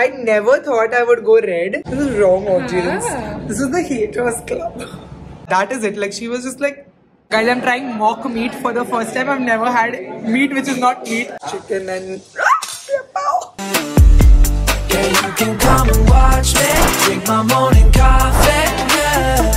I never thought I would go red. This is wrong audience. This is the haters club. That is it. Like, she was just like, guys, I'm trying mock meat for the first time. I've never had meat which is not meat. Chicken and... Yeah, you can come and watch me. Drink my morning coffee. Yeah.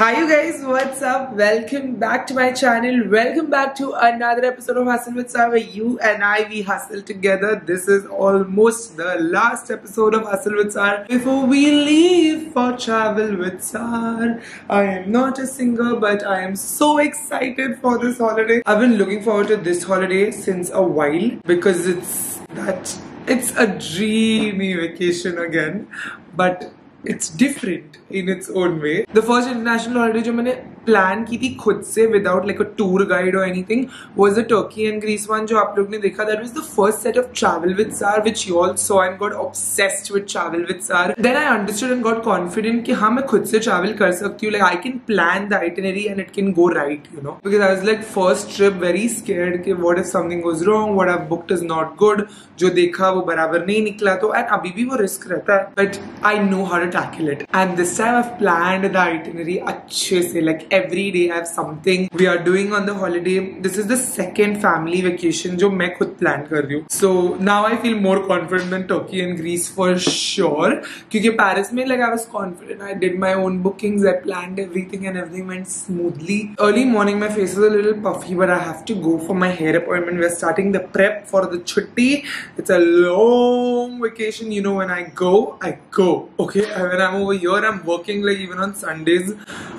Hi you guys, what's up? Welcome back to my channel. Welcome back to another episode of Hustle with Sar, where you and I, we hustle together. This is almost the last episode of Hustle with Sar before we leave for Travel with Sar. I am not a singer, but I am so excited for this holiday. I've been looking forward to this holiday since a while because it's a dreamy vacation again, but it's different in its own way. The first international holiday जो मैंने plan की थी खुद से without like a tour guide or anything was the Turkey and Greece one जो आप लोग ने देखा. That was the first set of Travel with Sar which you all saw and got obsessed with Travel with Sar. Then I understood and got confident कि हाँ मैं खुद से travel कर सकती हूँ. Like I can plan the itinerary and it can go right, you know. Because I was like first trip very scared कि what if something goes wrong, what I've booked is not good, जो देखा वो बराबर नहीं निकला तो, and अभी भी वो risk रहता है. But I know how to tackle it. And this time I've planned the itinerary अच्छे से, like every day I have something we are doing on the holiday. This is the second family vacation जो मैं खुद plan कर रही हूँ. So now I feel more confident than Turkey and Greece for sure. क्योंकि Paris में like I was confident. I did my own bookings. I planned everything and everything went smoothly. Early morning my face was a little puffy, but I have to go for my hair appointment. We're starting the prep for the chutti. It's a long vacation. You know when I go, I go. Okay. When I'm over here, I'm working, like even on Sundays,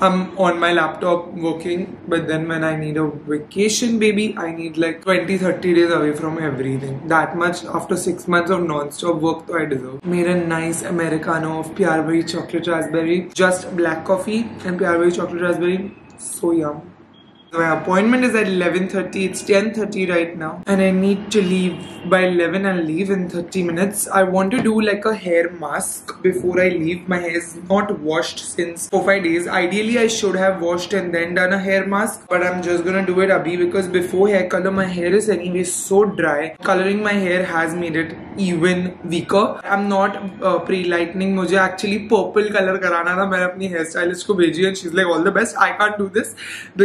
I'm on my laptop working. But then when I need a vacation, baby, I need like 20-30 days away from everything. That much after 6 months of non-stop work, so I deserve. Made a nice Americano of Pure Berry Chocolate Raspberry. Just black coffee and Pure Berry Chocolate Raspberry. So yum. My appointment is at 11:30. It's 10:30 right now, and I need to leave by 11. I'll leave in 30 minutes. I want to do like a hair mask before I leave. My hair is not washed since 4-5 days. Ideally, I should have washed and then done a hair mask, but I'm just gonna do it abhi because before hair color, my hair is anyway so dry. Coloring my hair has made it even weaker. I'm not pre-lightening. मुझे actually purple color कराना था. मैंने अपनी hairstylist को भेजी and she's like all the best. I can't do this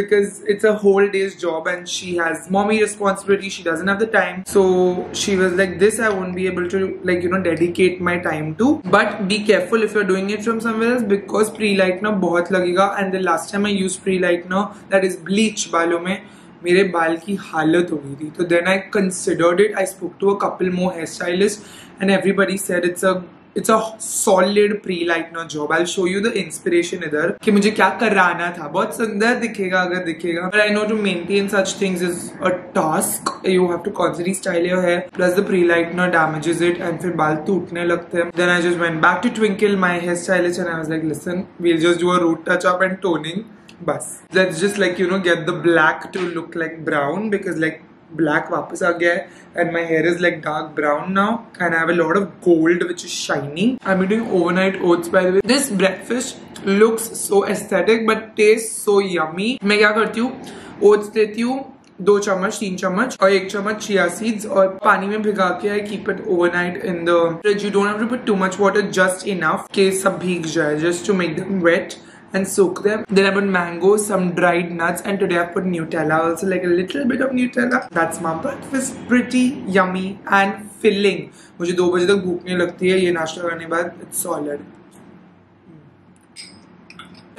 because it's a whole day's job and she has mommy responsibility. She doesn't have the time. So she was like, this I won't be able to, like, you know, dedicate my time to. But be careful if you're doing it from somewhere else because pre-lightener बहुत लगेगा. And the last time I used pre-lightener, that is bleach बालों में, मेरे बाल की हालत हो गई थी. So then I considered it. I spoke to a couple more hairstylists and everybody said it's a solid pre-lightener job. I'll show you the inspiration इधर कि मुझे क्या कराना था. बहुत सुंदर दिखेगा अगर दिखेगा. But I know to maintain such things is a task. You have to constantly style your hair. Plus the pre-lightener damages it and फिर बाल टूटने लगते हैं. Then I just went back to Twinkle, my hairstylist, and I was like, listen, we'll just do a root touch-up and toning. Bas. Let's just, like, you know, get the black to look like brown because, like, black वापस आ गया है and my hair is like dark brown now and I have a lot of gold which is shining. I'm eating overnight oats by the way. This breakfast looks so aesthetic but tastes so yummy. मैं क्या करती हूँ, oats लेती हूँ 2 चम्मच 3 चम्मच और 1 चम्मच chia seeds और पानी में भिगा के I keep it overnight in the fridge. You don't have to put too much water, just enough के सब भीग जाए, just to make them wet and soak them. Then I put mango, some dried nuts, and today I put Nutella, also like a little bit of Nutella. That's my breakfast, pretty yummy and filling. मुझे 2 बजे तक भूख नहीं लगती है ये नाश्ता करने बाद. It's solid.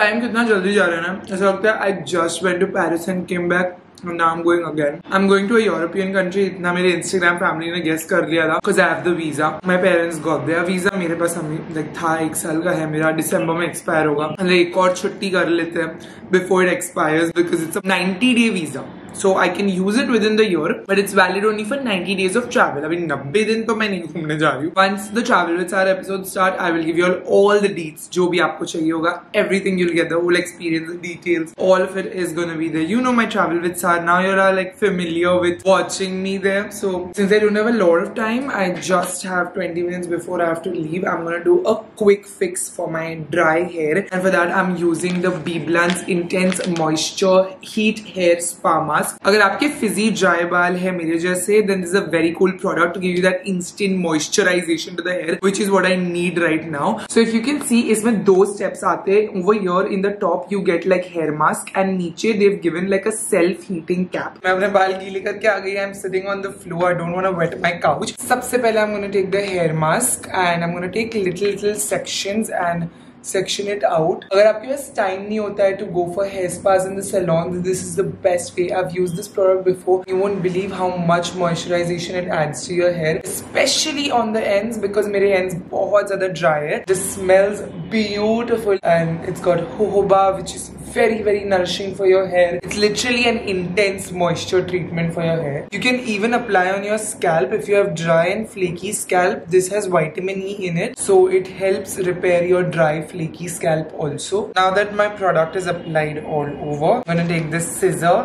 Time कितना जल्दी जा रहा है ना. ऐसा लगता है I just went to Paris and came back. Now I'm going again. I'm going to a European country. इतना मेरे Instagram family ने guess कर लिया था because I have the visa. My parents got their visa. मेरे पास हमें like था 1 साल का है मेरा. December में expire होगा. अरे एक और छुट्टी कर लेते हैं before it expires because it's a 90-day visa. So I can use it within the year, but it's valid only for 90 days of travel. I mean, 90 दिन तो मैं नहीं घूमने जा रही हूँ. Once the Travel with Sar episode start, I will give you all the deets. जो भी आपको चाहिए होगा, everything you'll get, the whole experience, the details, all of it is gonna be there. You know my Travel with Sar. Now you're all like familiar with watching me there. So since I don't have a lot of time, I just have 20 minutes before I have to leave. I'm gonna do a quick fix for my dry hair, and for that I'm using the Bblunt's Intense Moisture Heat Hair Spa Mask. mask. अगर आपके fizzy dry बाल है मेरे जैसे, then this is a very cool product to give you that instant moisturization to the hair, which is what I need right now. So if you can see, इसमें दो steps आते हैं. Over here in the top you get like hair mask, and नीचे they've given like a self-heating cap. मैं अपने बाल गीले करके आ गई. I'm sitting on the floor. I don't want to wet my couch. सबसे पहले I'm going to take the hair mask and I'm going to take little sections and section it out. अगर आपके पास time नहीं होता है to go for hair spas in the salon, this is the best way. I've used this product before. You won't believe how much moisturization it adds to your hair, especially on the ends, because मेरे ends बहुत ज़्यादा dry है. This smells beautiful and it's got jojoba, which is very nourishing for your hair. It's literally an intense moisture treatment for your hair. You can even apply on your scalp if you have dry and flaky scalp. This has vitamin E in it, so it helps repair your dry flaky scalp also. Now that my product is applied all over, I'm gonna take this scissor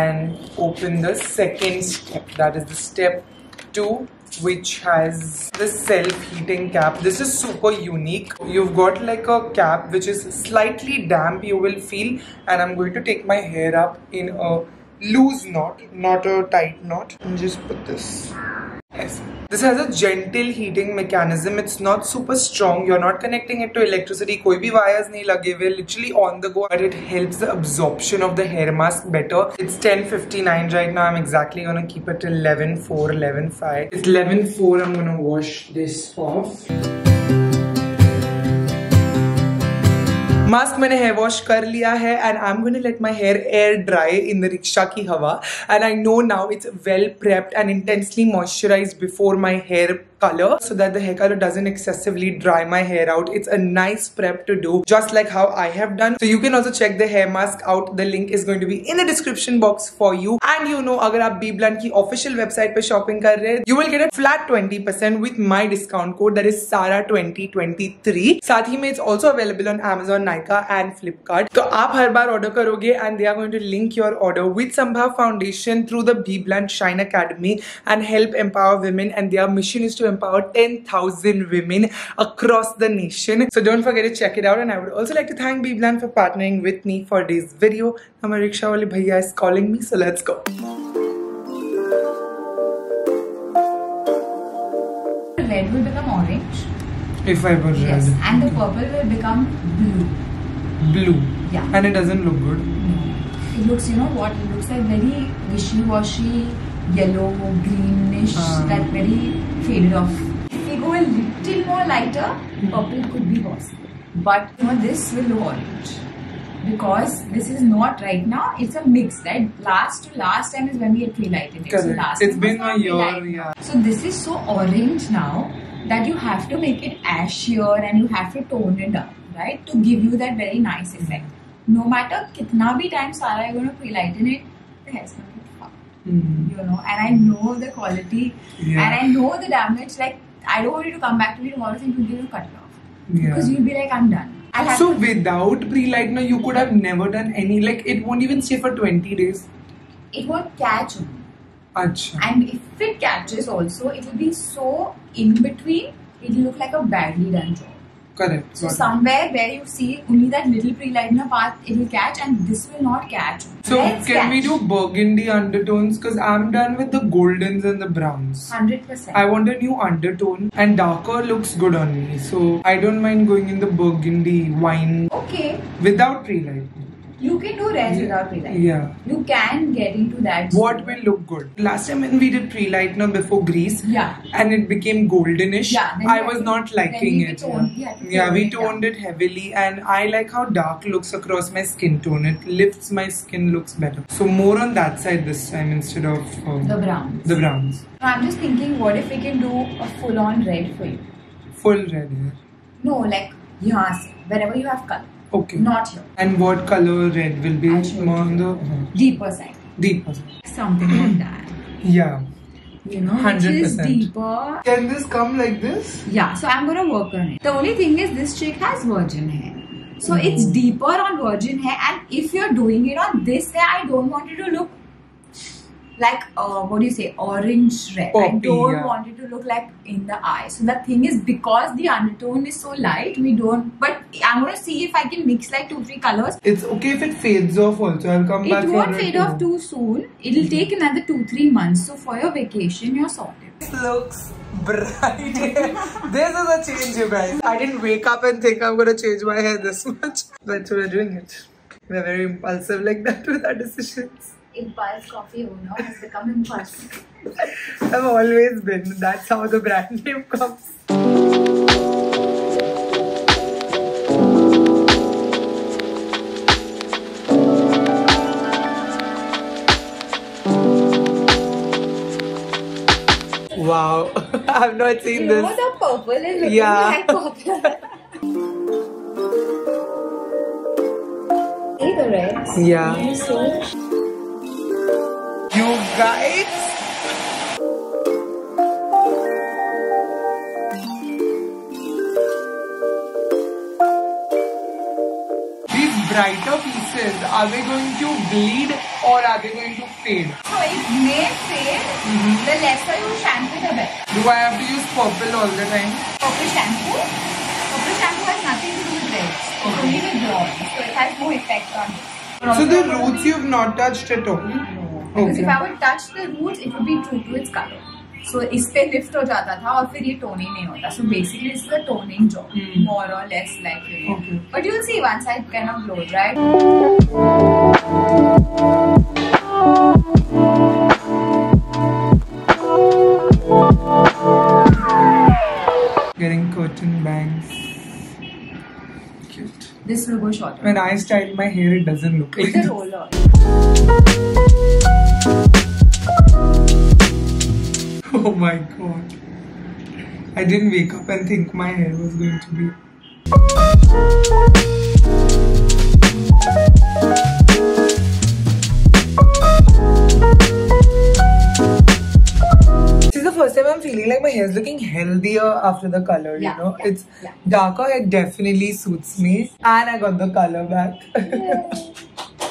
and open the second step. That is the step 2, which has this self-heating cap. This is super unique. You've got like a cap which is slightly damp, you will feel, and I'm going to take my hair up in a loose knot, not a tight knot, and just put this. Yes. This has a gentle heating mechanism. It's not super strong. You're not connecting it to electricity. कोई भी wires नहीं लगे हुए. Literally on the go. But it helps the absorption of the hair mask better. It's 10:59 right now. I'm exactly gonna keep it till 11:04, 11:05. It's 11:04. I'm gonna wash this off. Mask मैंने hair wash कर लिया है and I'm going to let my hair air dry in the rickshaw की हवा, and I know now it's well prepped and intensely moisturized before my hair color, so that the hair color doesn't excessively dry my hair out. It's a nice prep to do, just like how I have done. So you can also check the hair mask out. The link is going to be in the description box for you. And you know, अगर आप Bblunt की official website पे shopping कर रहे हैं, you will get a flat 20% with my discount code, that is Sara2023. साथ ही में it's also available on Amazon, Nykaa and Flipkart. तो आप हर बार order करोगे and they are going to link your order with Sambhav Foundation through the Bblunt Shine Academy and help empower women, and their mission is to empower 10,000 women across the nation. So don't forget to check it out. And I would also like to thank Bblunt for partnering with me for this video. Hamare rickshaw wale bhaiya is calling me, so let's go. Red will become orange. If I were red. Yes. And the purple will become blue. Blue. Yeah. And it doesn't look good. No. It looks, you know what? It looks like very wishy-washy. Yellow, greenish, that very faded off. If we go a little more lighter, purple could be possible. But you know, this will look orange, because this is not right now. It's a mix, right? Last time is when we had pre-lighted it. So it's been a year. Yeah. So this is so orange now that you have to make it ashier and you have to tone it up, right? To give you that very nice effect. No matter kitna bhi time Sara is going to pre-lighten it, the hair's going to get fucked. You know, and I know the quality, and I know the damage. Like, I don't want you to come back to me tomorrow and you'll be able to cut it off, because you'll be like, I'm done. So without pre-lightener, you could have never done any. Like, it won't even stay for 20 days. It won't catch on. Achha. And if it catches, also, it will be so in between. It will look like a badly done job. Correct. So somewhere where you see only that little pre-lightener part, it will catch, and this will not catch. So can we do burgundy undertones? Because I'm done with the goldens and the browns. 100%. I want a new undertone, and darker looks good on me. So I don't mind going in the burgundy wine. Okay. Without pre-lightener. You can do red without pre-lightener. Yeah. You can get into that. What will look good? Last time when we did pre-lightener before grease. Yeah. And it became goldenish. Yeah. I was not liking it. Yeah, we toned it heavily, and I like how dark looks across my skin tone. It lifts my skin, looks better. So more on that side this time instead of the browns. I'm just thinking, what if we can do a full-on red for you? Full red hair? No, like wherever you have color. Okay. Not here. And what color red will be more on the deeper side? Deeper side. Something like that. Yeah. You know, 100%. Which is deeper. Can this come like this? Yeah. So I'm gonna work on it. The only thing is, this chick has virgin hair, so it's deeper on virgin hair. And if you're doing it on this hair, I don't want it to look like what do you say, orange red. Poppy, I don't want it to look like in the eye. So the thing is, because the undertone is so light, we don't. But I'm gonna see if I can mix like 2-3 colors. It's okay if it fades off also. I'll come back. It won't fade off too soon. It'll take another 2-3 months. So for your vacation, you're sorted. This looks bright. This is a change, you guys. I didn't wake up and think I'm gonna change my hair this much. That's what we're doing it. We're very impulsive like that with our decisions. Impulse coffee owner has become impulsive. I've always been. That's how the brand name comes. Wow, I've not seen this. You know the purple is looking like purple. Cigarettes. Yeah. You guys. These brighter pieces, are they going to bleed or are they going to fade? So it may fade. The lesser you shampoo, the better. Do I have to use purple all the time? Purple shampoo? Purple shampoo has nothing to do with reds. It's only with blonde, so it has no effect on it. So the roots you've not touched at all? No. Because if I would touch the roots, it would be true to its color. So इस पे lift हो जाता था और फिर ये toning नहीं होता. So basically it's the toning job, more or less like it. Okay. But you'll see once I kind of blow dry. Getting curtain bangs. This will go shorter. When I style my hair, it doesn't look like it's a roller. Oh my god. I didn't wake up and think my hair was going to be. This is the first time I'm feeling like my hair is looking healthier after the color, you know. It's darker hair definitely suits me. And I got the color back.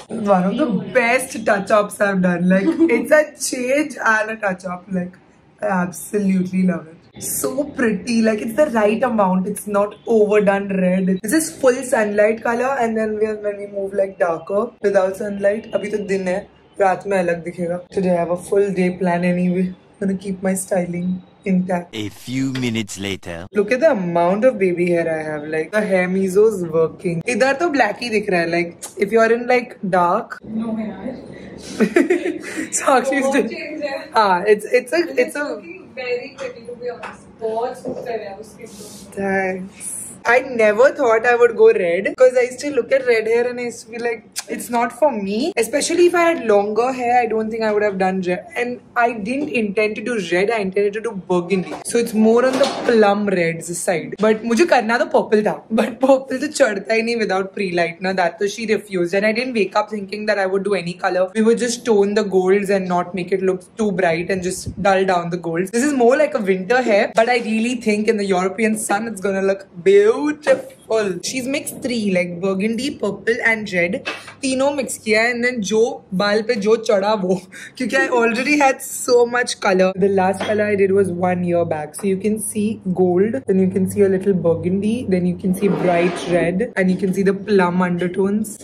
One of the best touch-ups I've done. Like, it's a change and a touch-up. Like, I absolutely love it. So pretty. Like, it's the right amount. It's not overdone red. This is full sunlight color. And then when we move, like, darker without sunlight. Abhi to din hai. Raat mein alag dikhega. Today I have a full day plan anyway. I'm gonna keep my styling intact. A few minutes later. Look at the amount of baby hair I have. Like, the hair meso's working. Idhar to black hi dikh raha hai. Like, if you're in like dark. No, my hair. Sakshi's doing. Ah, it's looking very pretty, to be honest. Bahut super hai uski to. Thanks. I never thought I would go red, because I used to look at red hair and I used to be like, it's not for me. Especially if I had longer hair, I don't think I would have done red. And I didn't intend to do red, I intended to do burgundy. So it's more on the plum reds side. But mujhe karna to purple tha. But purple to chadta hi nahi without pre-light. Na, that to she refused. And I didn't wake up thinking that I would do any color. We would just tone the golds and not make it look too bright and just dull down the golds. This is more like a winter hair. But I really think in the European sun, it's gonna look beautiful. Beautiful. She's mixed three, like burgundy, purple and red. Tino mix kiya hai, and then jo baal pe jo chada wo. Because I already had so much color. The last color I did was 1 year back. So you can see gold, then you can see a little burgundy, then you can see bright red, and you can see the plum undertones.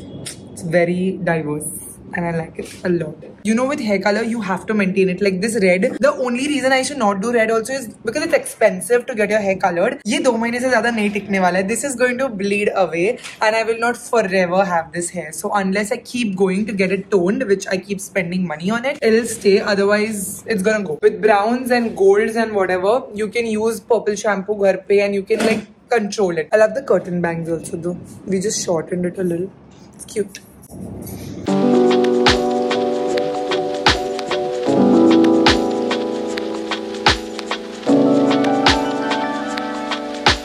It's very diverse. And I like it a lot. You know, with hair color, you have to maintain it. Like this red, the only reason I should not do red also is because it's expensive to get your hair colored. Ye 2 mahine se zyada nahi tikne wala hai. This is going to bleed away and I will not forever have this hair. So unless I keep going to get it toned, which I keep spending money on it, it'll stay. Otherwise, it's gonna go. With browns and golds and whatever, you can use purple shampoo ghar pe and you can like control it. I love the curtain bangs also though. We just shortened it a little. It's cute.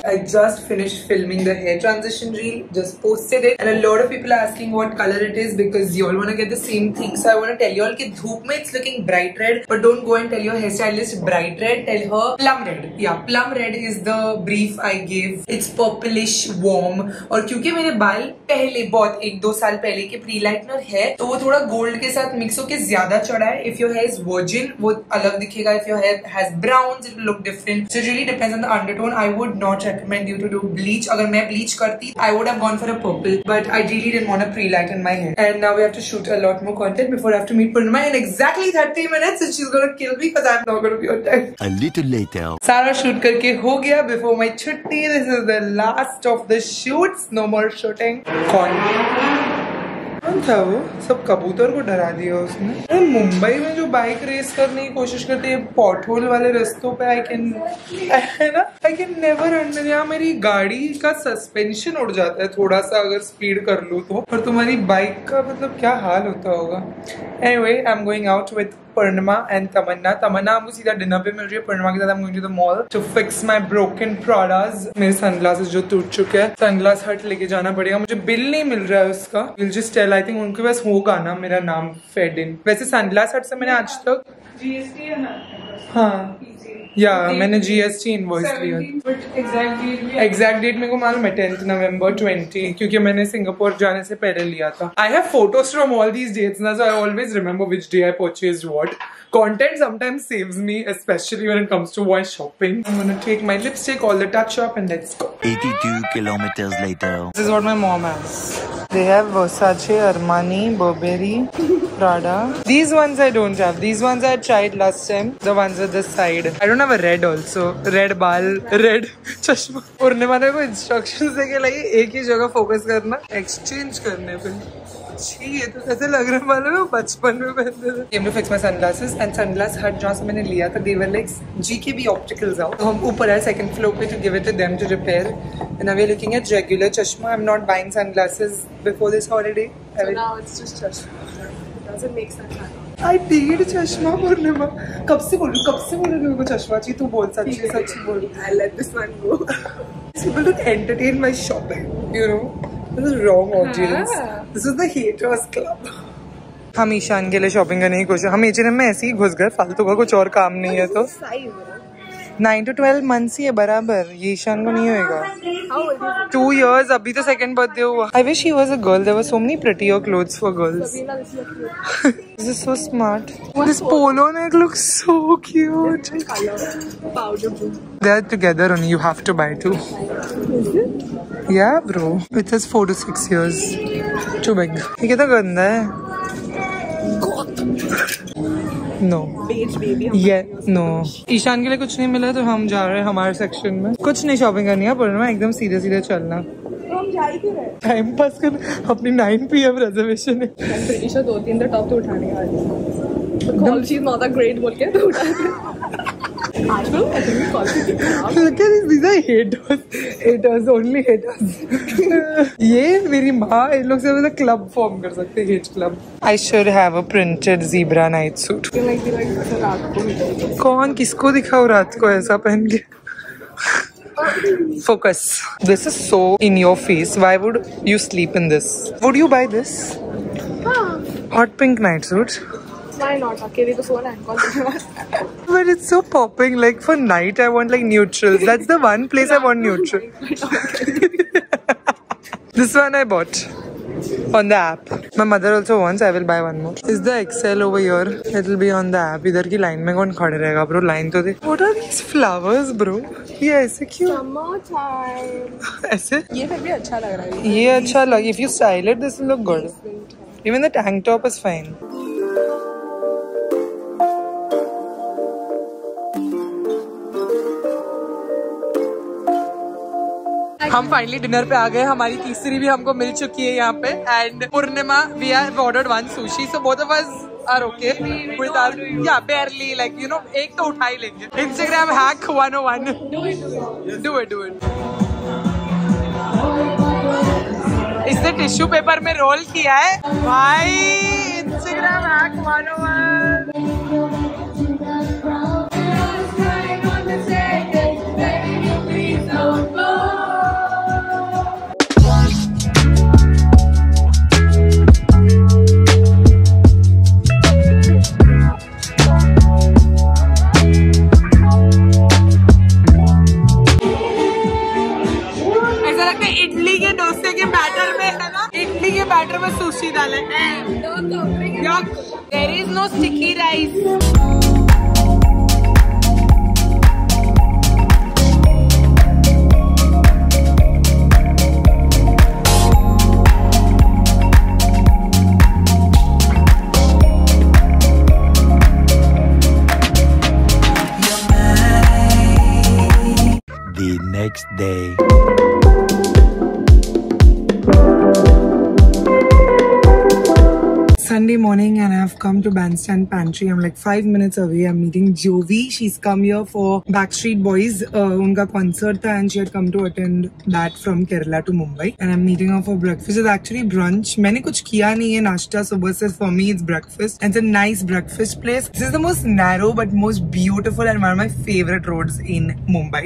I I just finished filming the hair transition reel, just posted it, and a lot of people are asking what color it is because you all want to get the same thing. So I want to tell you all that dhoop mein it's looking bright red, but don't go and tell your hairstylist bright red, tell her plum red. Yeah, plum red is the brief I gave. It's purplish warm, और क्योंकि मेरे बाल पहले बहुत 1-2 साल पहले के pre lightener है तो वो थोड़ा गोल्ड के साथ मिक्स होके ज़्यादा चढ़ा है. If your hair is virgin, वो अलग दिखेगा. If your hair has browns, it will look different. So it really depends on the undertone. I would not recommend you to do bleach. अगर मैं bleach करती, I would have gone for a purple. But I really didn't want to pre-lighten my hair. And now we have to shoot a lot more content before I have to meet Purnima in exactly 30 minutes, and she's gonna kill me because I'm not gonna be on time. A little later. सारा shoot करके हो गया before my छुट्टी. This is the last of the shoots. No more shooting. Con. कौन था वो? सब कबूतर को डरा दिया उसने. अरे मुंबई में जो बाइक रेस करने की कोशिश करते हैं पॉटहोल वाले रास्तों पे I can never understand. यहाँ मेरी गाड़ी का सस्पेंशन उड़ जाता है थोड़ा सा अगर स्पीड कर लूँ तो, और तुम्हारी बाइक का मतलब क्या हाल होता होगा. Anyway, I'm going out with Purnima and Tamanna. Tamanna हमको सीधा dinner पे मिल रही है. Purnima के साथ I'm going to the mall to fix my broken Pradas. मेरे sunglasses जो टूट चुके हैं, sunglass hut लेके जाना पड़ेगा. मुझे बिल नहीं मिल रहा है उसका. We'll just tell. I think उनके पास होगा ना मेरा नाम fed in. वैसे sunglass hut से मैंने आज तक GST है ना? हाँ. Yeah, मैंने GST invoice लिया. But exact date मेरे को मालूम है 10th November 2020 क्योंकि मैंने सिंगापुर जाने से पहले लिया था. I have photos from all these dates ना, so I always remember which day I purchased what. Content sometimes saves me, especially when it comes to my shopping. I'm gonna take my lipstick, all the touch up, and let's go. 82 kilometers later. This is what my mom has. They have Versace, Armani, Burberry, Prada. These ones I don't have. These ones I tried last time. The ones with the side. I don't have a red also. Red bal, red chashma. Purne mane ko instructions deke like ek hi jagah focus karna, exchange karne pe. ये तो ऐसे लग रहा है मालूम है बचपन में पहनते थे. I am to fix my sunglasses and sunglass hut जहाँ से मैंने लिया था they were like GKB opticals out. तो हम ऊपर आए second floor पे to give it to them to repair. And now we are looking at regular chashma. I'm not buying sunglasses before this holiday. So now it's just chashma. It doesn't make sense. I did chashma Purnima. कब से बोलूँ मेरे को चश्मा चाहिए. तू बोल सच्ची बोल. I'll let this one go. People don't entertain my shopping, you know. This is the wrong audience. This is the haters club. हम ईशान के लिए शॉपिंग करने की कोशिश. हम H&M में ऐसे ही घुस गए फालतू का कुछ और काम नहीं है तो. 9 to 12 months ही है बराबर. ये ईशान को नहीं होएगा. 2 years. अभी तो second birthday हुआ. I wish he was a girl. There were so many prettier clothes for girls. This is so smart. This polo neck looks so cute. Powder blue. They're together only. You have to buy two. Yeah, bro. It says 4 to 6 years. Too big. ये कितना गंदा है. No. Beige baby. Yeah. No. Ishan के लिए कुछ नहीं मिला तो हम जा रहे हैं हमारे सेक्शन में. कुछ नहीं शॉपिंग करनी है पर मैं एकदम सीधे सीधे चलना. हम जा ही रहे. टाइम पास कर. अपनी 9 PM रिजर्वेशन है. I'm pretty sure 2-3 दिन टॉप तो उठाने आ रही है. Call she's not that great बोल के तो उठाते. Look at this, these are haters, only haters. ये मेरी माँ इन लोग से मतलब क्लब फॉर्म कर सकते हैं hate club. I should have a printed zebra night suit. कौन किसको दिखाओ रात को ऐसा पहन के. Focus. This is so in your face. Why would you sleep in this? Would you buy this? Hot pink night suit. Why not? Okay, to so but it's so popping. Like for night, I want like neutrals. That's the one place I want neutral. This one I bought on the app. My mother also wants. I will buy one more. Is the XL over here? It'll be on the app. Idhar ki line mein kaun khade rahega, bro? Line to dekh. What are these flowers, bro? Yeah, aise cute. Summer time. Aise? Ye bhi acha lag raha hai. Ye acha lag. If you style it, this will look good. Even the tank top is fine. हम finally dinner पे आ गए. हमारी तीसरी भी हमको मिल चुकी है यहाँ पे. And Purnima we have ordered 1 sushi. So both of us are okay with our या बेयरली लाइक यू नो एक तो उठा ही लेंगे. Instagram hack 101. Do it. इसने टिश्यू पेपर में रोल किया है भाई. Instagram hack 101. batter में sushi डाला है. Yuck. There is no sticky rice. The next day. Sunday morning and I've come to Bandstand Pantry. I'm like 5 minutes away. I'm meeting Jovi. She's come here for Backstreet Boys. Unka concert tha and she had come to attend that from Kerala to Mumbai. And I'm meeting her for breakfast. It's actually brunch. Maine kuch kiya nahi hai nashta subah se. For me it's breakfast. And it's a nice breakfast place. This is the most narrow but most beautiful and one of my favorite roads in Mumbai.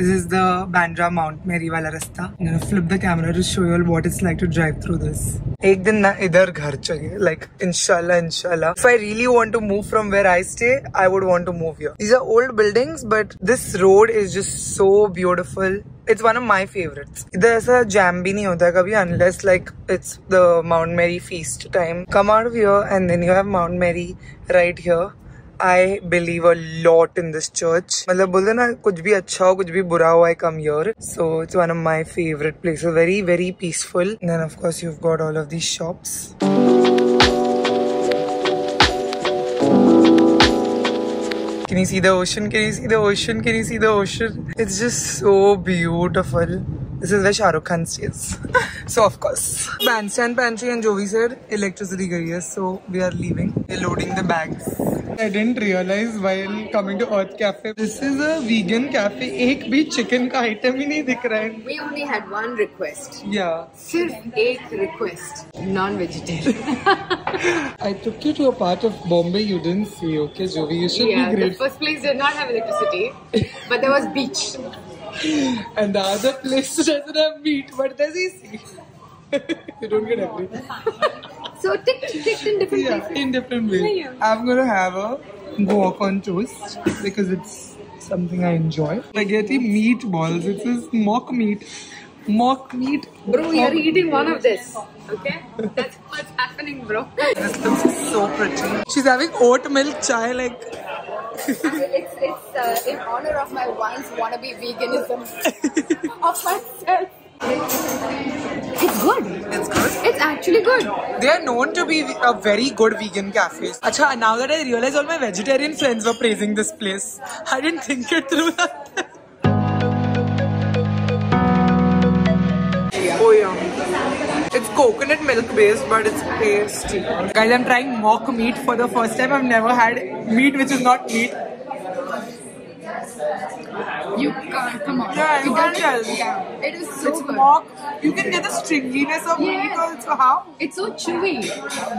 This is the Bandra Mount Mary wala rasta. I'm gonna flip the camera to show you all what it's like to drive through this. Ek din na idhar ghar chahiye. Like inshallah, inshallah. If I really want to move from where I stay, I would want to move here. These are old buildings, but this road is just so beautiful. It's one of my favorites. There's a jam bhi nahi hota kabhi unless like it's the Mount Mary feast time. Come out of here and then you have Mount Mary right here. I believe a lot in this church. मतलब बोलते ना कुछ भी अच्छा हो कुछ भी बुरा हो I come here. So it's one of my favorite places. Very very peaceful. And then of course you've got all of these shops. Can you see the ocean? Can you see the ocean? Can you see the ocean? It's just so beautiful. This is where Shah Rukh Khan stays. So of course. Bandstand Pantry and Jovi said electricity gayi hai. So we are leaving. We're loading the bags. I didn't realize while coming to Earth Cafe. This is a vegan cafe. एक भी chicken का item ही नहीं दिख रहा है. We only had one request. Yeah. सिर्फ एक request. Non-vegetarian. I took you to a part of Bombay you didn't see. Okay, Jovi, you should be grateful. The first place did not have electricity, but there was beach. And the other place doesn't have meat, but there's easy. You don't get everything. So ticked in different places. Yeah, in different ways. Yeah. I'm gonna have a guac on toast because it's something I enjoy. Spaghetti meatballs. It says mock meat. Mock meat. Bro, you're eating one of this. Okay? That's what's happening, bro. This looks so pretty. She's having oat milk chai like. It's in honor of my wife's wannabe veganism. Of myself. It's good. It's good. It's actually good. They are known to be a very good vegan cafes. Achha, now that I realize all my vegetarian friends were praising this place. I didn't think it through that. Oh yeah. It's coconut milk based but it's tasty. Guys, I'm trying mock meat for the first time. I've never had meat which is not meat. You can't, come on. Yeah, you can't tell. Yeah. It is so good. Mock. You can get the stringiness of meat because it's so how? It's so chewy.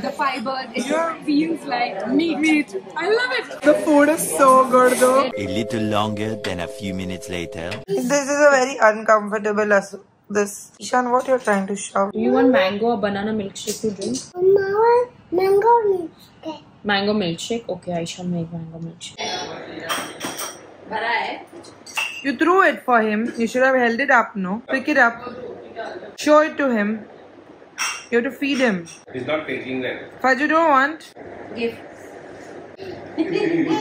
The fiber, it feels like meat. I love it. The food is so good though. A little longer than a few minutes later. This is a very uncomfortable this. Ishan, what you're trying to shove? Do you want mango or banana milkshake to drink? Mama, mango milkshake. Mango milkshake? Okay, I shall make mango milkshake. You threw it for him. You should have held it up, no? Pick it up. Show it to him. You have to feed him. He's not taking that. Fudge, you don't want? Give. It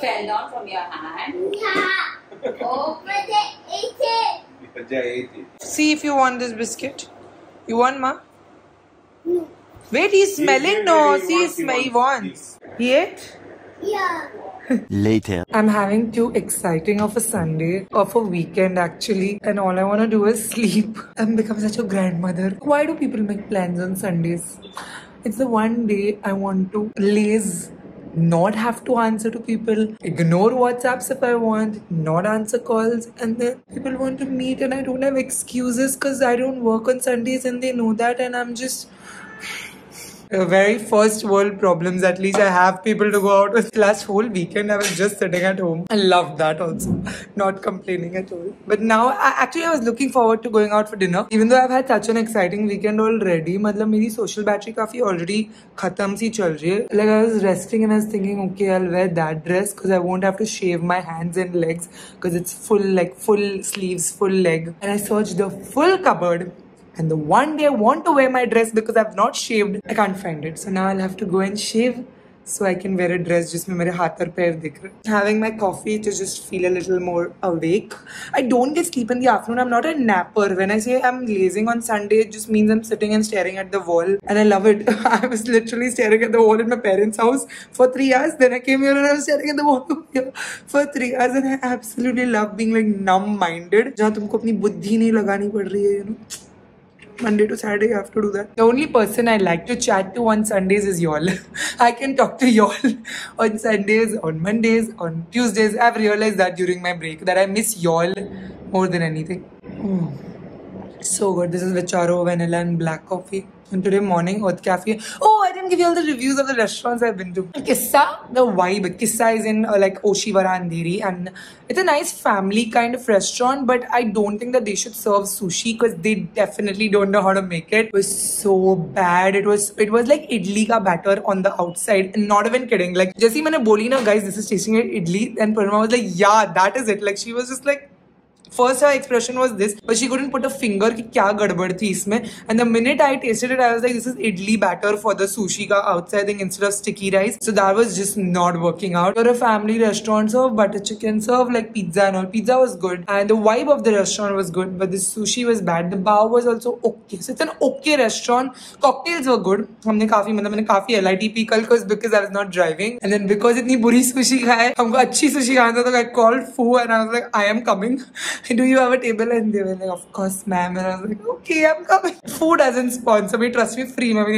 fell down from your hand. Open it, eat it. See if you want this biscuit. You want, ma? No. Wait, he's smelling. No, see, he wants. He ate? Yeah. Later. I'm having too exciting of a Sunday, of a weekend actually, and all I want to do is sleep. I'm become such a grandmother. Why do people make plans on Sundays? It's the one day I want to laze, not have to answer to people, ignore WhatsApps if I want, not answer calls, and then people want to meet and I don't have excuses because I don't work on Sundays and they know that and I'm just... Very first world problems. At least I have people to go out with. Last whole weekend I was just sitting at home. I love that also. Not complaining at all. But now I was looking forward to going out for dinner. Even though I've had such an exciting weekend already. Matlab meri social battery kafi already khatam si chal rahi hai. Like I was resting and I was thinking, okay, I'll wear that dress because I won't have to shave my hands and legs because it's full, like full sleeves, full leg. And I searched the full cupboard. And the one day I want to wear my dress because I've not shaved, I can't find it. So now I'll have to go and shave so I can wear a dress just mein mere haath aur pair dikh rahe. Having my coffee to just feel a little more awake. I don't get sleep in the afternoon. I'm not a napper. When I say I'm lazing on Sunday, it just means I'm sitting and staring at the wall. And I love it. I was literally staring at the wall in my parents' house for 3 hours. Then I came here and I was staring at the wall for 3 hours. And I absolutely love being like numb-minded. Jahan tumko apni buddhi nahi lagani pad rahi hai, you know. Monday to Saturday, you have to do that. The only person I like to chat to on Sundays is y'all. I can talk to y'all on Sundays, on Mondays, on Tuesdays. I've realized that during my break, that I miss y'all more than anything. Oh, so good. This is Vicharo, vanilla and black coffee. And today morning, Earth Cafe. Oh, I didn't give you all the reviews of the restaurants I've been to. Kissa, the vibe. Kissa is in like Oshiwara Andheri, and it's a nice family kind of restaurant, but I don't think that they should serve sushi because they definitely don't know how to make it. It was so bad. It was like idli ka batter on the outside. And not even kidding. Like, jaisi maine boli na, guys, this is tasting like idli. And Parima was like, yeah, that is it. Like, she was just like, first her expression was this, but she couldn't put a finger ki kya gadbad thi isme. And the minute I tasted it, I was like, this is idli batter for the sushi ka outside thing instead of sticky rice. So that was just not working out. Or a family restaurant served butter chicken, served like pizza and all. Pizza was good and the vibe of the restaurant was good, but the sushi was bad. The bao was also okay. So it's an okay restaurant. Cocktails were good. Humne kafi LITP kal because I was not driving. And then because itni buri sushi khaya, humko achhi sushi khana tha, so I called Fu and I was like, I am coming. Do you have a table? And they were like, of course, ma'am. And I was like, okay, I'm coming. Food doesn't sponsor me. Trust me, free. But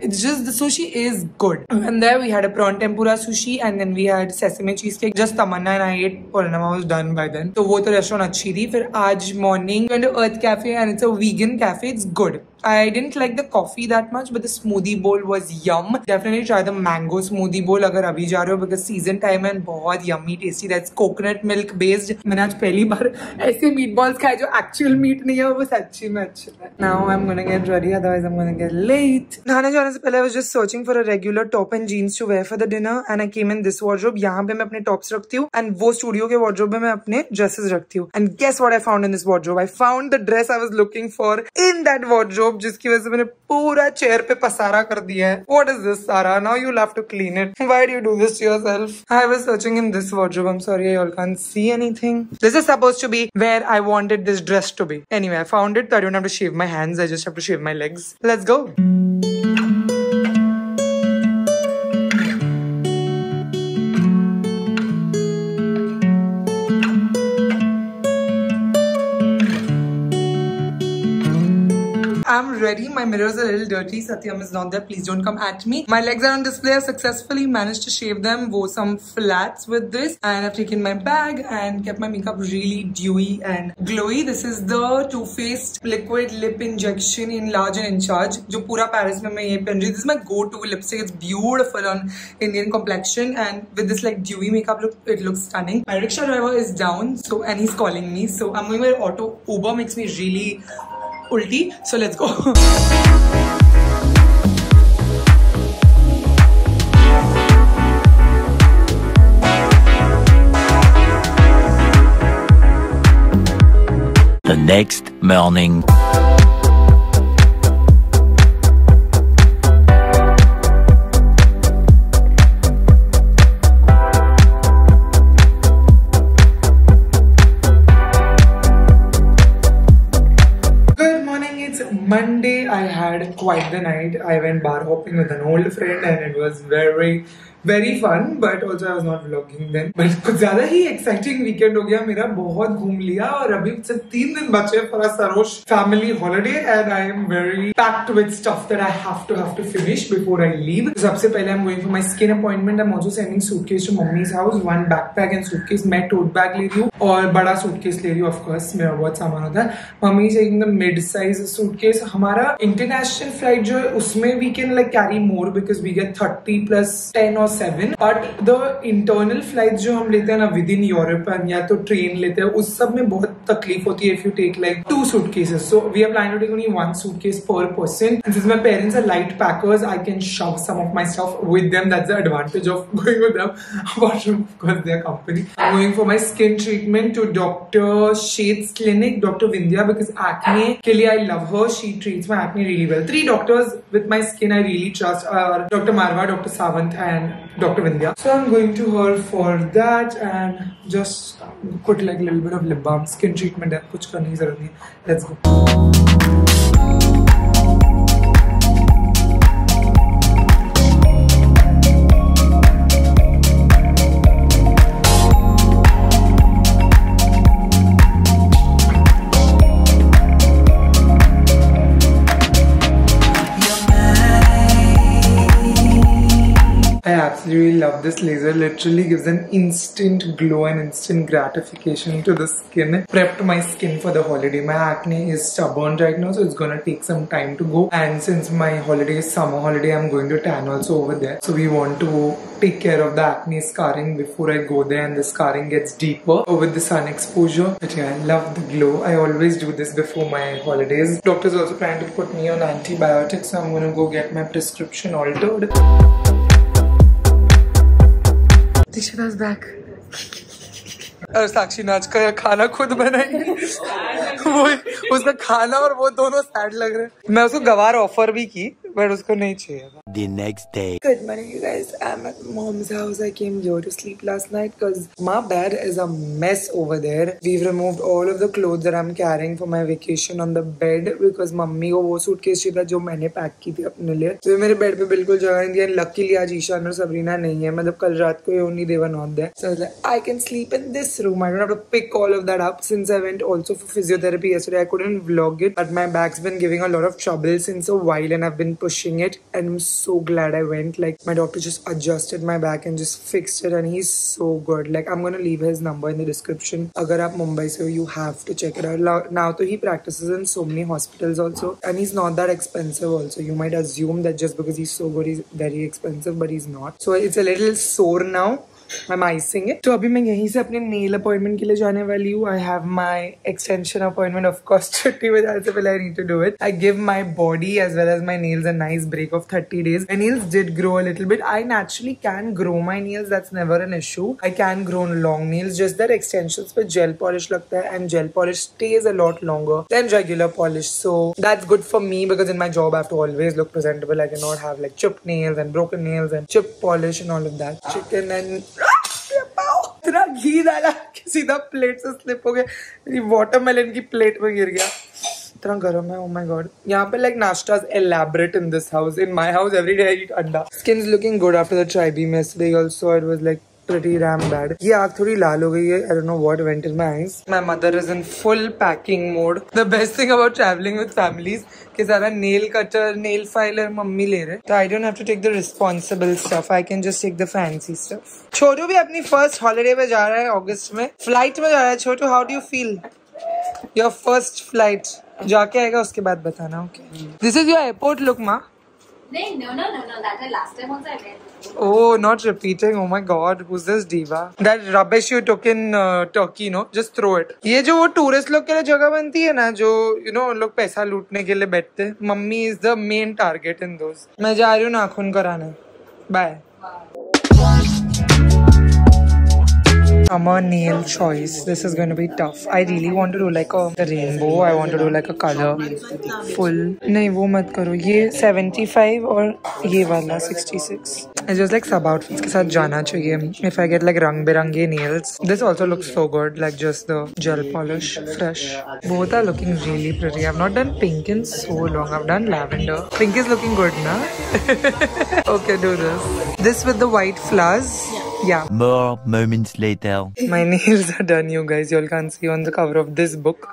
it's just the sushi is good. And there we had a prawn tempura sushi and then we had sesame cheesecake. Just Tamanna and I ate. Purnama was done by then. So that restaurant was good. Then today morning, went to Earth Cafe and it's a vegan cafe. It's good. I didn't like the coffee that much, but the smoothie bowl was yum. Definitely try the mango smoothie bowl agar abhi ja rahe ho because season time and bahut yummy tasty. That's coconut milk based. Maine aaj pehli baar aise meatballs khaye jo actual meat nahi hai, wo sachi mein achhe hai. Now I'm gonna get ready, otherwise I'm gonna get late. Nahane jaane se pehle I was just searching for a regular top and jeans to wear for the dinner and I came in this wardrobe. Yahan pe main apne tops rakhti hu and wo studio ke wardrobe mein main apne dresses rakhti hu. And guess what I found in this wardrobe? I found the dress I was looking for in that wardrobe. जिसकी वजह से मैंने पूरा chair पे पसारा कर दिया है. What is this, Sara? Now you'll have to clean it. Why do you do this to yourself? I was searching in this wardrobe. I'm sorry, I all can't see anything. This is supposed to be where I wanted this dress to be. Anyway, I found it. I don't have to shave my hands. I just have to shave my legs. Let's go. I'm ready. My mirror is a little dirty. Satyam is not there. Please don't come at me. My legs are on display. I've successfully managed to shave them. Wore some flats with this. And I've taken my bag and kept my makeup really dewy and glowy. This is the Too-Faced Liquid Lip Injection in Large and in Charge. Jo pura Paris mein main ye pehen rahi. This is my go-to lipstick. It's beautiful on Indian complexion. And with this like dewy makeup look, it looks stunning. My rickshaw driver is down. So, and he's calling me. So, I'm going to auto. Uber makes me really ulti, so let's go. The next morning. Monday, I had quite the night. I went bar hopping with an old friend and it was very, very fun. But also I was not vlogging then. But कुछ ज़्यादा ही exciting weekend हो गया मेरा. बहुत घूम लिया और अभी सिर्फ 3 दिन बचे for a Sarosh family holiday and I am very packed with stuff that I have to finish before I leave. So सबसे पहले I'm going for my skin appointment. I'm also sending suitcase to mommy's house. 1 backpack and suitcase. मैं tote bag ले रही हूँ और बड़ा suitcase ले रही हूँ. Of course मेरा बहुत सामान होता है. Mummy is taking the mid-size suitcase. हमारा international flight जो है उसमें we can like carry more because we get 30 plus 10 or 7 but the internal flights जो हम लेते हैं ना within Europe and या तो train लेते हैं उस सब में बहुत तकलीफ होती है if you take like 2 suitcases so we are planning to take only 1 suitcase per person and since my parents are light packers I can shove some of my stuff with them that's the advantage of going with them apart from of course their company I'm going for my skin treatment to Dr. Sheth's clinic Dr. Vindhya because acne के लिए I love her she treats my acne really well 3 doctors with my skin I really trust are Dr. Marwa, Dr. Savant and Dr. Vindhya. So I'm going to her for that and just put like a little bit of lip balm, skin treatment and kuch karne ki zarurat nahi. Let's go. Really love this laser. Literally gives an instant glow and instant gratification to the skin. Prepped my skin for the holiday. My acne is stubborn right now, so it's gonna take some time to go. And since my holiday is summer holiday, I'm going to tan also over there. So we want to take care of the acne scarring before I go there, and the scarring gets deeper over the sun exposure. But yeah, I love the glow. I always do this before my holidays. Doctors also planning to put me on antibiotics, so I'm gonna go get my prescription altered. Disha's back. और साक्षी नाच का खाना खुद बनाएगी वो उसका खाना और वो दोनों सैड लग रहे हैं मैं उसको गवार ऑफर भी की बट उसको नहीं चाहिए The next day. Good morning, you guys. I'm at mom's house. I came here to sleep last night because my bed is a mess over there. We've removed all of the clothes that I'm carrying for my vacation on the bed because mummy को वो suitcase चाहिए था जो मैंने pack की थी अपने लिए. तो मेरे bed पे बिल्कुल जगह नहीं थी. Luckily आज ईशान और सबरीना नहीं है. मतलब कल रात को only they were not there. So I was like, I can sleep in this room. I don't have to pick all of that up. Since I went also for physiotherapy yesterday, I couldn't vlog it. But my back's been giving a lot of trouble since a while, and I've been pushing it. And I'm so glad I went. Like my doctor just adjusted my back and just fixed it, and he's so good. Like I'm gonna leave his number in the description. अगर आप मुंबई से हो, you have to check it out. Now तो he practices in so many hospitals also, and he's not that expensive also. You might assume that just because he's so good, he's very expensive, but he's not. So it's a little sore now. I'm icing it. तो अभी मैं यहीं से अपने nail appointment के लिए जाने वाली हूँ. I have my extension appointment of course today, but as well I need to do it. I give my body as well as my nails a nice break of 30 days. My nails did grow a little bit. I naturally can grow my nails. That's never an issue. I can grow long nails. Just that extensions पे gel polish लगता है and gel polish stays a lot longer than regular polish. So that's good for me because in my job I have to always look presentable. I cannot have like chipped nails and broken nails and chip polish and all of that. Chicken and इतना घी डाला कि सीधा plate से slip हो गया मेरी watermelon की plate में गिर गया इतना गर्म है oh my god यहाँ पे like नाश्ता is elaborate in this house in my house every day I eat अंडा skin's looking good after the tribeam yesterday also it was like pretty damn bad. ये आँख थोड़ी लाल हो गई है. I don't know what went in my eyes. My mother is in full packing mode. The best thing about traveling with families कि सारा nail cutter, nail filer mummy ले रहे. So I don't have to take the responsible stuff. I can just take the fancy stuff. छोटू भी अपनी first holiday में जा रहा है अगस्त में. Flight में जा रहा है छोटू. How do you feel? Your first flight. जाके आएगा उसके बाद बताना. Okay. This is your airport look माँ. No. That was last time also I went. Oh, not repeating. Oh my God, who's this diva? That rubbish you took in Turkey, no? Just throw it. ये जो वो tourist लोग के लिए जगह बनती है ना, जो you know लोग पैसा लूटने के लिए बैठते हैं. Mummy is the main target in those. मैं जा रही हूँ नाखून कराने. Bye. Summer nail choice. This is going to be tough. I really want to do like a rainbow. I want to do like a color full. नहीं वो मत करो. ये 75 और ये वाला 66. It's just like sub outfits के साथ जाना चाहिए. If I get like रंग बिरंगे nails. This also looks so good. Like just the gel polish, fresh. Both are looking really pretty. I've not done pink in so long. I've done lavender. Pink is looking good, na? Okay, do this. This with the white flowers. Yeah. More moments later. My nails are done, you guys. You all can see on the cover of this book.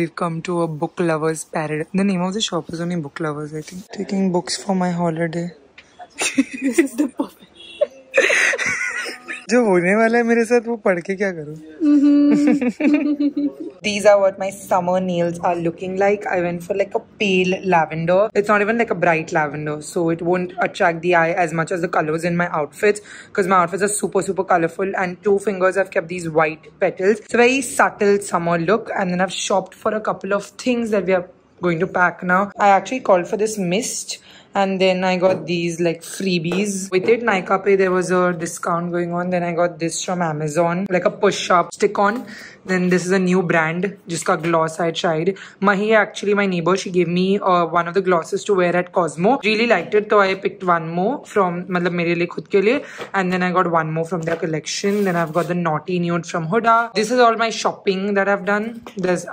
We've come to a Book Lovers paradise. The name of the shop is only Book Lovers, I think. Taking books for my holiday. This is the perfect. जो होने वाला है मेरे साथ वो पढ़ के क्या करूं? These are what my summer nails are looking like. I went for like a pale lavender. It's not even like a bright lavender, so it won't attract the eye as much as the colors in my outfits, because my outfits are super colorful, and two fingers I've kept these white petals. So very subtle summer look. And then I've shopped for a couple of things that we are going to pack now. I actually called for this mist, and then I got these like freebies with it. Nykaa Pay, there was a discount going on. Then I got this from Amazon, like a push-up stick-on. Then this is a new brand, jiska gloss I tried. Mahi, actually my neighbor, she gave me one of the glosses to wear at Cosmo. Really liked it, so I picked one more from, matlab mere liye khud ke liye. And then I got one more from their collection. Then I've got the Naughty Nude from Huda. This is all my shopping that I've done.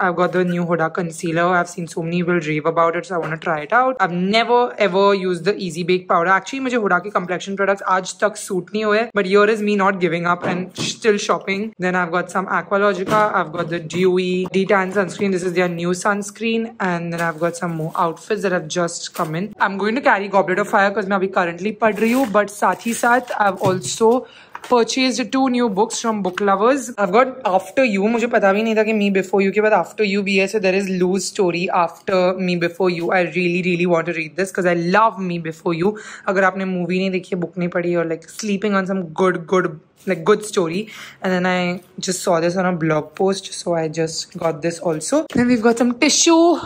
I've got the new Huda concealer. I've seen so many people rave about it, so I want to try it out. I've never ever use the easy bake powder. Actually mujhe Huda ki complexion products aaj tak suit nahi hue, but here is me not giving up and still shopping. Then I've got some Aqualogica, I've got the dewy detan sunscreen, this is their new sunscreen. And then I've got some more outfits that have just come in. I'm going to carry Goblet of Fire because I'm currently pad rahi hu, but sath hi sath I've also purchased two new books from Book Lovers. I've got After You. मुझे पता भी नहीं था कि Me Before You के बाद After You भी है. So there is Lou's story after Me Before You. I really want to read this because I love Me Before You. अगर आपने movie नहीं देखी है, book नहीं पढ़ी, or like sleeping on some good story. And then I just saw this on a blog post, so I just got this also. Then we've got some tissue,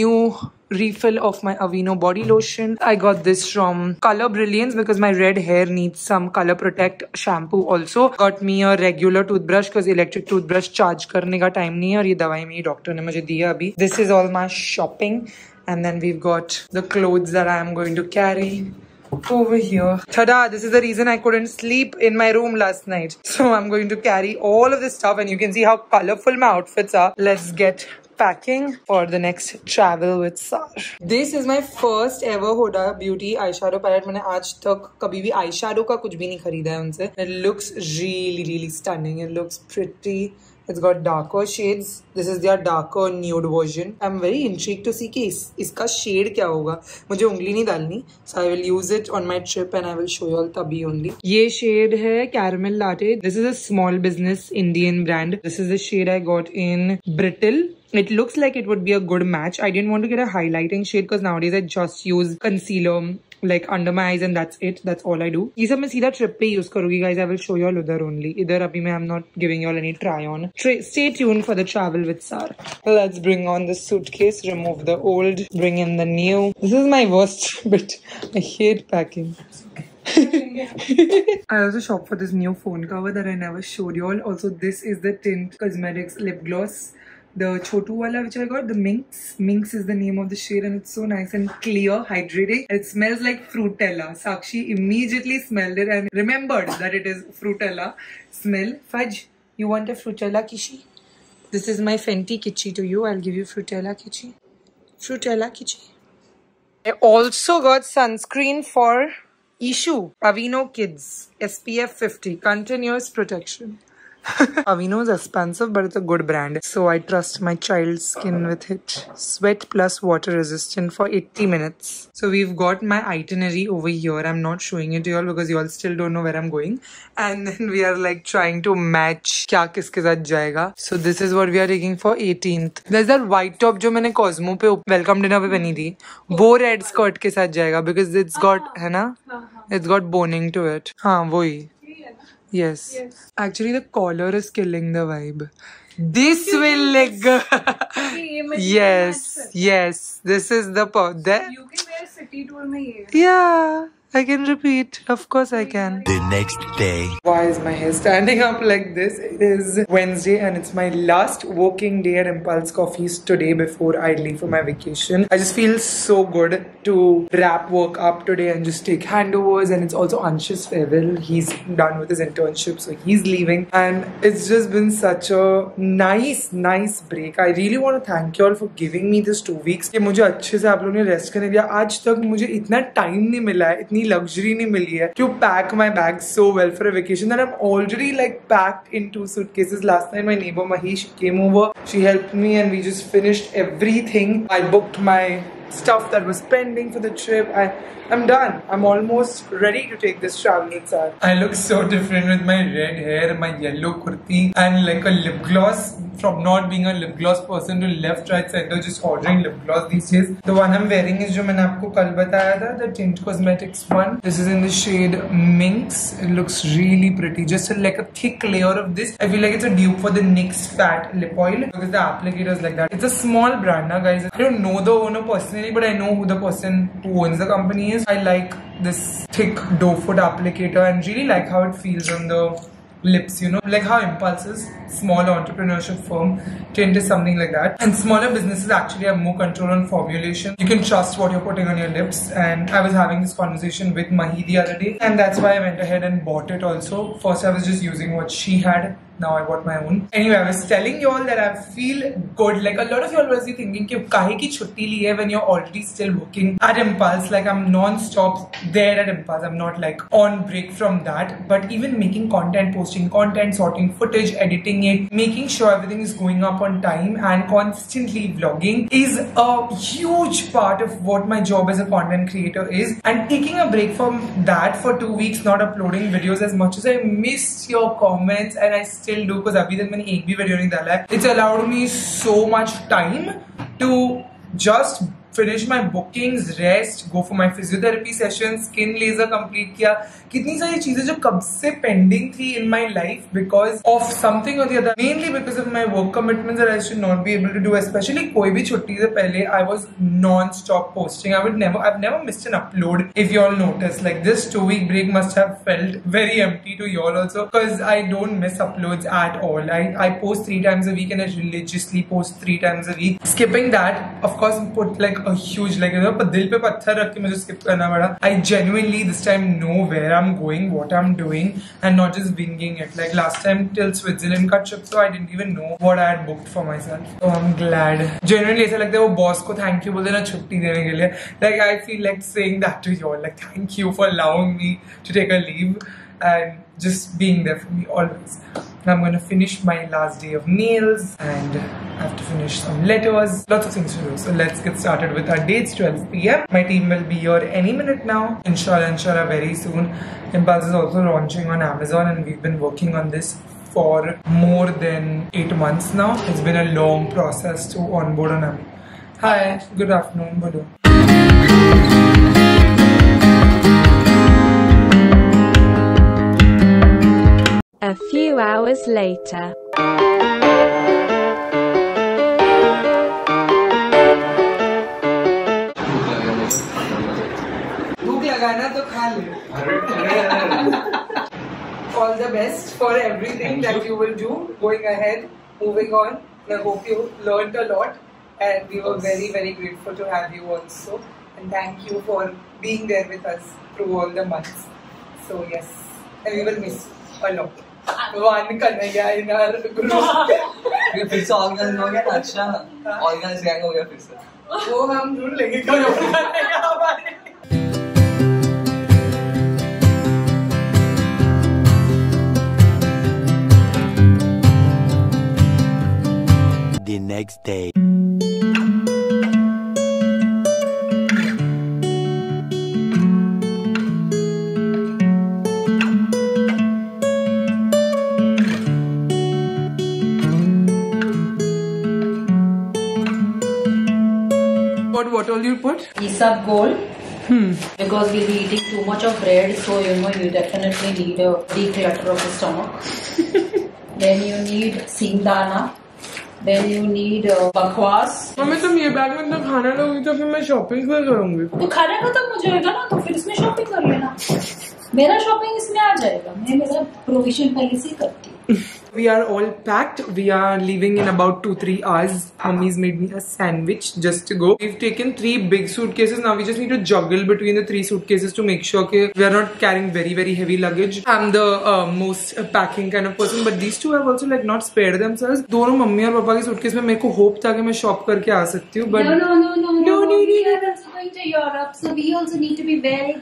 new refill of my Aveeno body lotion. I got this from Colour Brilliance because my red hair needs some Colour Protect shampoo also. Got me a regular toothbrush because electric toothbrush charge karne ka time nahi hai, aur ye dawai meri doctor ne mujhe di hai abhi. This is all my shopping. And then we've got the clothes that I am going to carry over here. Tada! This is the reason I couldn't sleep in my room last night. So I'm going to carry all of this stuff, and you can see how colorful my outfits are. Let's get packing for the next Travel with Sar. This is my first ever Huda Beauty eyeshadow palette. मैंने आज तक कभी भी eyeshadow का कुछ भी नहीं खरीदा है उनसे. It looks really stunning. It looks pretty. It's got darker shades. This is their darker nude version. I'm very intrigued to see कि इसका shade क्या होगा. मुझे उंगली नहीं डालनी. So I will use it on my trip and I will show you all तभी only. ये shade है Caramel Latte. This is a small business Indian brand. This is the shade I got in Brittle. It looks like it would be a good match. I didn't want to get a highlighting shade because nowadays I just use concealer like under my eyes and that's it. That's all I do. These I'm going to use karugi, guys. I will show you all udhar only. Idhar abhi mein I'm not giving you all any try on. Stay tuned for the Travel with Sar. Let's bring on the suitcase, remove the old, bring in the new. This is my worst bit. I hate packing. I also shopped for this new phone cover that I never showed you all. Also, this is the Tint Cosmetics lip gloss. The chotu wala which I got, the Minx. Minx is the name of the shade and it's so nice and clear, hydrating. It smells like Frutella. Sakshi immediately smelled it and remembered that it is Frutella smell. Fudge, you want a Frutella Kichi? This is my Fenty Kichi to you. I'll give you Frutella Kichi. Frutella Kichi. I also got sunscreen for Ishu. Pavino Kids. SPF 50. Continuous protection. Aveeno is expensive, but it's a good brand, so I trust my child's skin with it. Sweat plus water resistant for 80 minutes. So we've got my itinerary over here. I'm not showing it to you all because you all still don't know where I'm going. And then we are like trying to match kya kiske saath jayega. So this is what we are taking for 18th. There's that white top jo maine Cosmo pe welcome dinner pe pehni thi. Wo red skirt ke saath jayega because it's got, hai na? It's got boning to it. Haan, wohi. Yes. Actually, the collar is killing the vibe. This will look good. Yes. This is the part. You can wear city tour. Yeah, I can repeat. Of course I can. The next day. Why is my hair standing up like this? It is Wednesday and it's my last working day at Impulse Coffees today before I leave for my vacation. I just feel so good to wrap work up today and just take handovers. And it's also Ansh's farewell. He's done with his internship, so he's leaving. And it's just been such a nice break. I really want to thank you all for giving me this 2 weeks. कि मुझे अच्छे से आप लोगों ने rest करने दिया. आज तक मुझे इतना time नहीं मिला है, इतनी luxury नहीं मिली है to pack my bag so well for a vacation that I'm already like packed in 2 suitcases. Last night my neighbor Mahesh came over. She helped me and we just finished everything. I booked my stuff that was pending for the trip. I'm done. I'm almost ready to take this travel with Sar. I look so different with my red hair, my yellow kurti, and like a lip gloss. From not being a lip gloss person to left, right, center, just ordering lip gloss these days. The one I'm wearing is जो मैंने आपको कल बताया था, the Tint Cosmetics one. This is in the shade Minx. It looks really pretty. Just like a thick layer of this. I feel like it's a dupe for the NYX Fat Lip Oil because the applicator is like that. It's a small brand, na guys. I don't know the owner personally, but I know who the person who owns the company is. I like this thick doe foot applicator and really like how it feels on the lips, you know, like how Impulse is small entrepreneurship firm, Tint is something like that, and smaller businesses actually have more control on formulation. You can trust what you're putting on your lips. And I was having this conversation with Mahi the other day, and that's why I went ahead and bought it. Also, first I was just using what she had. Now I bought my own. Anyway, I was telling you all that I feel good. Like a lot of you all was thinking कि काहे की छुट्टी ली है when you're already still working at Impulse. Like I'm non-stop there at Impulse. I'm not like on break from that. But even making content, posting content, sorting footage, editing it, making sure everything is going up on time and constantly vlogging is a huge part of what my job as a content creator is. And taking a break from that for 2 weeks, not uploading videos, as much as I missed your comments and I still do because abhi tak maine ek bhi video nahi dala hai, it's allowed me so much time to just finish my bookings, rest, go for my physiotherapy session, skin laser complete किया. कितनी सारी चीजें जो कब से pending थी in my life because of something or the other, mainly because of my work commitments that I should not be able to do. Especially कोई भी छुट्टी से पहले I was non-stop posting. I've never missed an upload. If you all notice, like this 2 week break must have felt very empty to you all also because I don't miss uploads at all. I post 3 times a week and I religiously post 3 times a week. Skipping that, of course, put like a huge like दिल पे पत्थर रख के मुझे skip करना पड़ा. I genuinely this time know where I'm going, what I'm doing, and not just winging it. Like last time till Switzerland का trip, so I didn't even know what I had booked for myself. So I'm glad. Genuinely ऐसा लगता है वो boss को thank you बोल देना छुट्टी देने के लिए. Like I feel like saying that to you all, like thank you for allowing me to take a leave and just being there for me always. I'm going to finish my last day of nails and I have to finish some letters. Lots of things to do. So let's get started with our day. It's 12 p.m. My team will be here any minute now. Inshallah, very soon. Impulse is also launching on Amazon and we've been working on this for more than 8 months now. It's been a long process to onboard on Amazon. Hi, good afternoon, Bolo. A few hours later. Bhook lagana to kha le. All the best for everything that you will do going ahead, moving on. I hope you learned a lot and we were very, very grateful to have you also. And thank you for being there with us through all the months. So yes, and we will miss you a lot. One Kanaya in our group. We फिर से organise हो गया अच्छा organise gang हो गया फिर से वो हम ढूंढ लेंगे कौन है हमारे. The next day. What all you put? Isab gold. Because we'll be eating too much of bread, so you know you definitely need a declutter of the stomach. Then you need singdana. Then you need bakwas. Mummy, तुम ये bag में तो खाना लोगी तो फिर मैं shopping कर करूँगी. तो खाने का तो मुझे होगा ना तो फिर इसमें shopping कर लेना. मेरा shopping इसमें आ जाएगा. मैं मेरा provision पहले से करती हूँ. We are all packed. We are leaving in about 2-3 hours. Mummy's made me a sandwich just to go. We've taken 3 big suitcases. Now we just need to juggle between the 3 suitcases to make sure that we are not carrying very, very heavy luggage. I'm the most packing kind of person, but these two have also like not spared themselves. दोनों मम्मी और पापा के suitcase में मेरे को hope था कि मैं shop करके आ सकती हूँ. But no, we are also going to Europe, so we also need to be very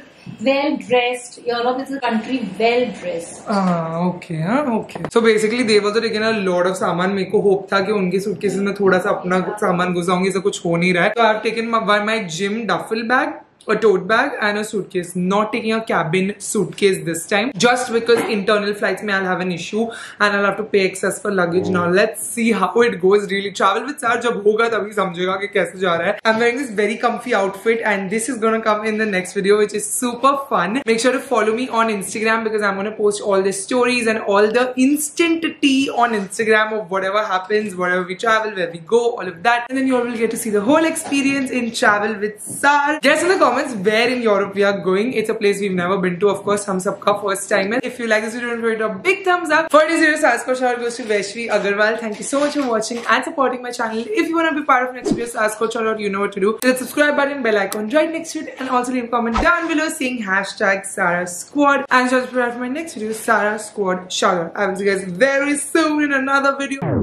well dressed. Europe is a country well dressed. Ah, okay, huh? Okay. So basically they were taking a lot of saman. मेरे को hope था कि उनके suitcases में थोड़ा सा अपना सामान घुसाऊंगी, ऐसा कुछ हो नहीं रहा है. So I have taken my gym duffel bag, a tote bag and a suitcase. Not taking a cabin suitcase this time, just because internal flights may I'll have an issue and I'll have to pay excess for luggage. Now let's see how it goes. Really, travel with Sar जब होगा तभी समझेगा कि कैसे जा रहा है. I'm wearing this very comfy outfit and this is gonna come in the next video, which is super fun. Make sure to follow me on Instagram because I'm gonna post all the stories and all the instant tea on Instagram of whatever happens, wherever we travel, where we go, all of that. And then you all will get to see the whole experience in Travel with Sar. Just in the comments where in Europe we are going. It's a place we've never been to. Of course, hum sabka first time hai. If you like this video, don't forget to big thumbs up. For this video, Sars for Sure goes to Vaishvi Agarwal. Thank you so much for watching and supporting my channel. If you want to be part of next video, Sars for Sure, you know what to do. Hit the subscribe button, bell icon right next to it, and also leave a comment down below saying #SaraSquad. And just prepare for my next video, Sara Squad Sure. I will see you guys very soon in another video.